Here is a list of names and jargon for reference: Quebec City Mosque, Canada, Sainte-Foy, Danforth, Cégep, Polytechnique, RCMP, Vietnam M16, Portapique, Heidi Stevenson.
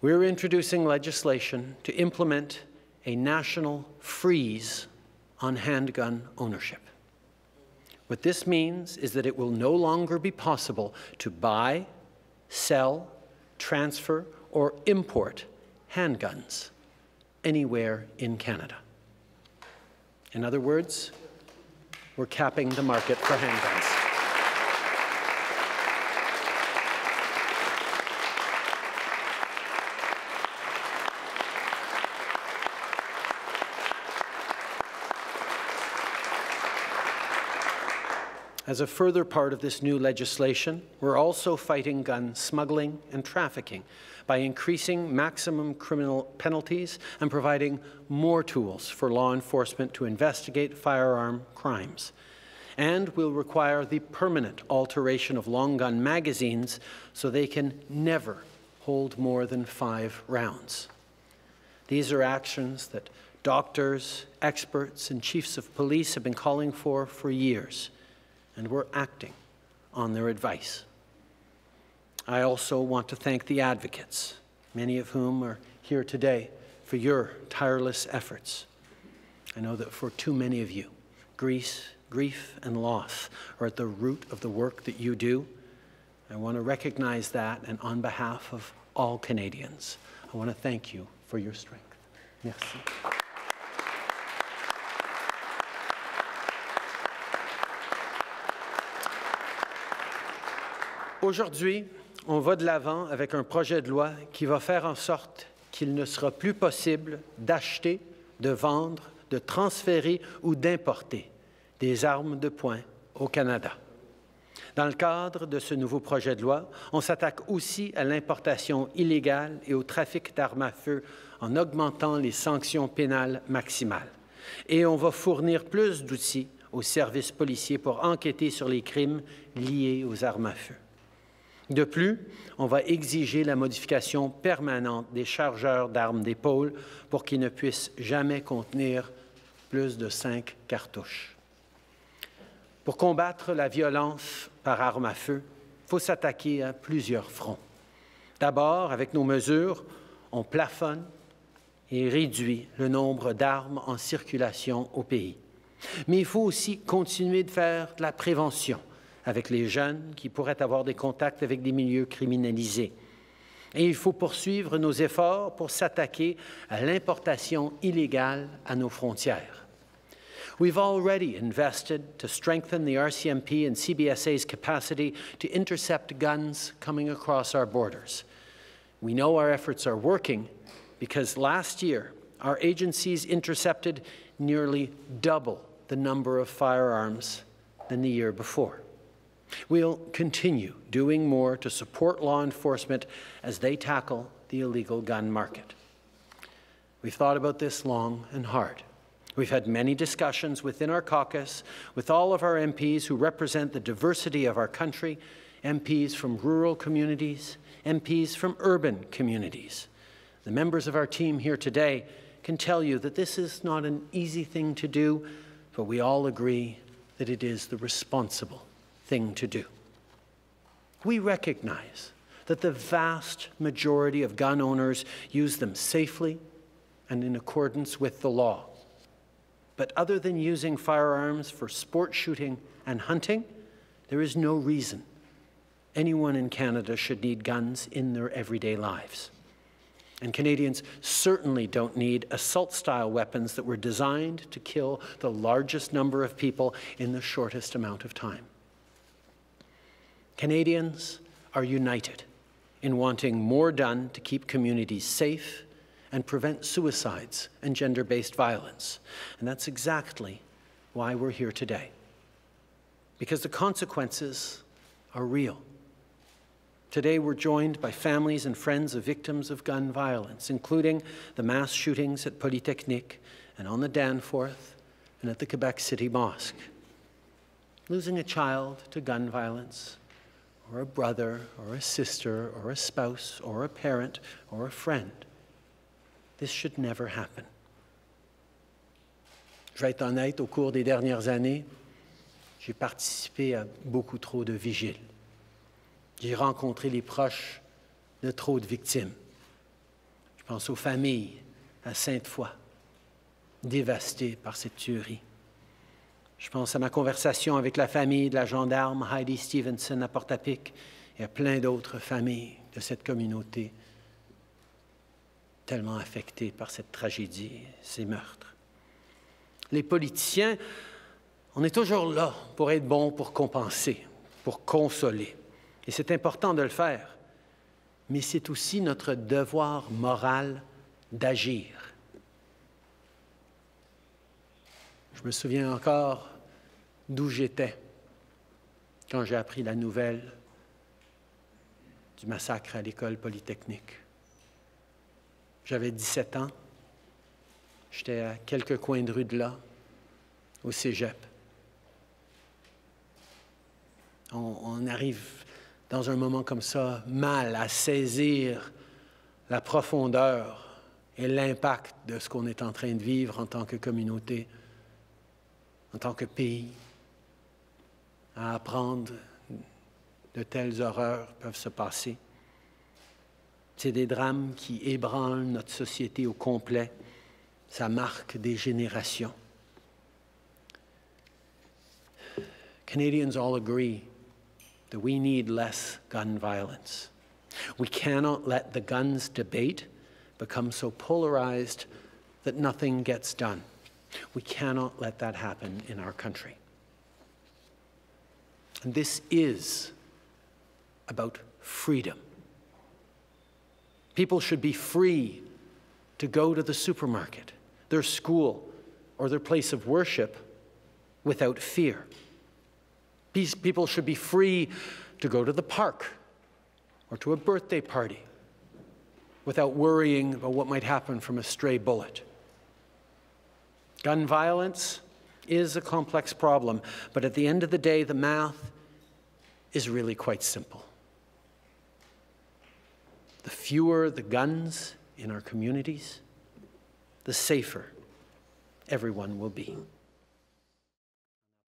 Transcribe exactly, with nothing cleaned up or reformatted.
we're introducing legislation to implement a national freeze on handgun ownership. What this means is that it will no longer be possible to buy, sell, transfer, or import handguns anywhere in Canada. In other words, we're capping the market for handguns. As a further part of this new legislation, we're also fighting gun smuggling and trafficking by increasing maximum criminal penalties and providing more tools for law enforcement to investigate firearm crimes. And we'll require the permanent alteration of long gun magazines so they can never hold more than five rounds. These are actions that doctors, experts, and chiefs of police have been calling for for years, and we're acting on their advice. I also want to thank the advocates, many of whom are here today, for your tireless efforts. I know that for too many of you, grief, grief and loss are at the root of the work that you do. I want to recognize that, and on behalf of all Canadians, I want to thank you for your strength. Merci. Aujourd'hui, on va de l'avant avec un projet de loi qui va faire en sorte qu'il ne sera plus possible d'acheter, de vendre, de transférer ou d'importer des armes de poing au Canada. Dans le cadre de ce nouveau projet de loi, on s'attaque aussi à l'importation illégale et au trafic d'armes à feu en augmentant les sanctions pénales maximales. Et on va fournir plus d'outils aux services policiers pour enquêter sur les crimes liés aux armes à feu. De plus, on va exiger la modification permanente des chargeurs d'armes d'épaule pour qu'ils ne puissent jamais contenir plus de cinq cartouches. Pour combattre la violence par arme à feu, il faut s'attaquer à plusieurs fronts. D'abord, avec nos mesures, on plafonne et réduit le nombre d'armes en circulation au pays. Mais il faut aussi continuer de faire de la prévention avec les jeunes qui pourraient avoir des contacts avec des milieux criminalisés. Et il faut poursuivre nos efforts pour s'attaquer à l'importation illégale à nos frontières. We've already invested to strengthen the R C M P and C B S A's capacity to intercept guns coming across our borders. We know our efforts are working because last year, our agencies intercepted nearly double the number of firearms than the year before. We'll continue doing more to support law enforcement as they tackle the illegal gun market. We've thought about this long and hard. We've had many discussions within our caucus with all of our M Ps who represent the diversity of our country, M Ps from rural communities, M Ps from urban communities. The members of our team here today can tell you that this is not an easy thing to do, but we all agree that it is the responsible thing to do. We recognize that the vast majority of gun owners use them safely and in accordance with the law. But other than using firearms for sport shooting and hunting, there is no reason anyone in Canada should need guns in their everyday lives. And Canadians certainly don't need assault-style weapons that were designed to kill the largest number of people in the shortest amount of time. Canadians are united in wanting more done to keep communities safe and prevent suicides and gender-based violence. And that's exactly why we're here today, because the consequences are real. Today, we're joined by families and friends of victims of gun violence, including the mass shootings at Polytechnique and on the Danforth and at the Quebec City Mosque. Losing a child to gun violence, or a brother, or a sister, or a spouse, or a parent, or a friend. This should never happen. Je vais être honnête, au cours des dernières années, j'ai participé à beaucoup trop de vigiles. J'ai rencontré les proches de trop de victimes. pense aux familles à Sainte-Foy, dévastées par cette tuerie. Je pense à ma conversation avec la famille de la gendarme Heidi Stevenson à Portapique et à plein d'autres familles de cette communauté tellement affectées par cette tragédie, ces meurtres. Les politiciens, on est toujours là pour être bons, pour compenser, pour consoler. Et c'est important de le faire, mais c'est aussi notre devoir moral d'agir. Je me souviens encore d'où j'étais quand j'ai appris la nouvelle du massacre à l'école Polytechnique. J'avais dix-sept ans, j'étais à quelques coins de rue de là, au Cégep. On, on arrive dans un moment comme ça mal à saisir la profondeur et l'impact de ce qu'on est en train de vivre en tant que communauté, en tant que pays, à apprendre de telles horreurs peuvent se passer. C'est des drames qui ébranlent notre société au complet. Ça marque des générations. Canadians all agree that we need less gun violence. We cannot let the guns debate become so polarized that nothing gets done. We cannot let that happen in our country. And this is about freedom. People should be free to go to the supermarket, their school, or their place of worship without fear. These people should be free to go to the park or to a birthday party without worrying about what might happen from a stray bullet. Gun violence is a complex problem, but at the end of the day, the math is really quite simple. The fewer the guns in our communities, the safer everyone will be.